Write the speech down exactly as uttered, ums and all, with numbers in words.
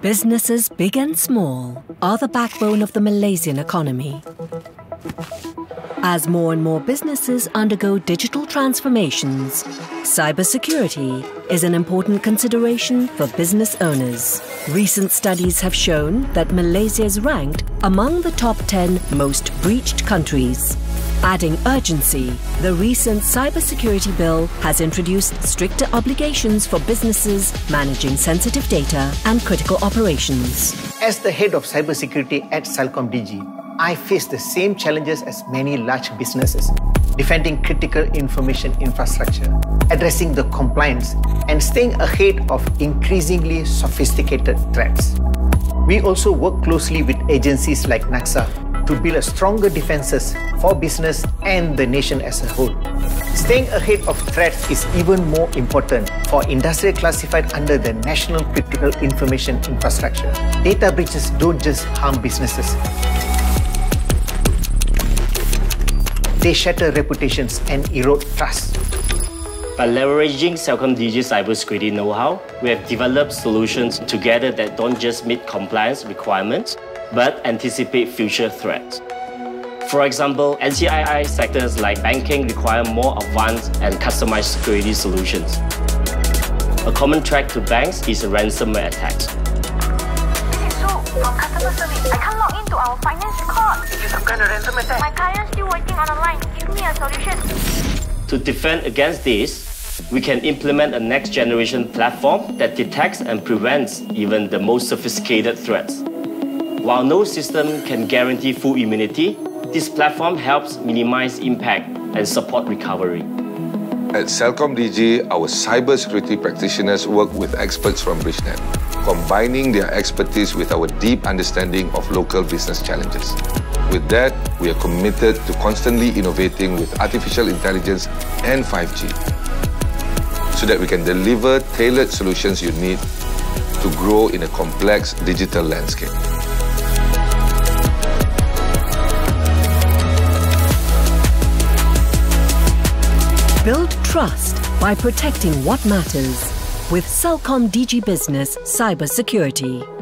Businesses big and small are the backbone of the Malaysian economy. As more and more businesses undergo digital transformations, cybersecurity is an important consideration for business owners. Recent studies have shown that Malaysia is ranked among the top ten most breached countries. Adding urgency, the recent cybersecurity bill has introduced stricter obligations for businesses managing sensitive data and critical operations. As the head of cybersecurity at CelcomDigi, I face the same challenges as many large businesses, defending critical information infrastructure, addressing the compliance, and staying ahead of increasingly sophisticated threats. We also work closely with agencies like NACSA to build a stronger defenses for business and the nation as a whole. Staying ahead of threats is even more important for industry classified under the National Critical Information Infrastructure. Data breaches don't just harm businesses. They shatter reputations and erode trust. By leveraging CelcomDigi's cybersecurity know-how, we have developed solutions together that don't just meet compliance requirements, but anticipate future threats. For example, N C I I sectors like banking require more advanced and customized security solutions. A common threat to banks is ransomware attacks. This is Sue from customer service. I can't log into our finance card. Is it some kind of ransom attack? My client's still working on a line. Give me a solution. To defend against this, we can implement a next-generation platform that detects and prevents even the most sophisticated threats. While no system can guarantee full immunity, this platform helps minimize impact and support recovery. At CelcomDigi, our cybersecurity practitioners work with experts from BridgeNet, combining their expertise with our deep understanding of local business challenges. With that, we are committed to constantly innovating with artificial intelligence and five G so that we can deliver tailored solutions you need to grow in a complex digital landscape. Build trust by protecting what matters with CelcomDigi Business Cybersecurity.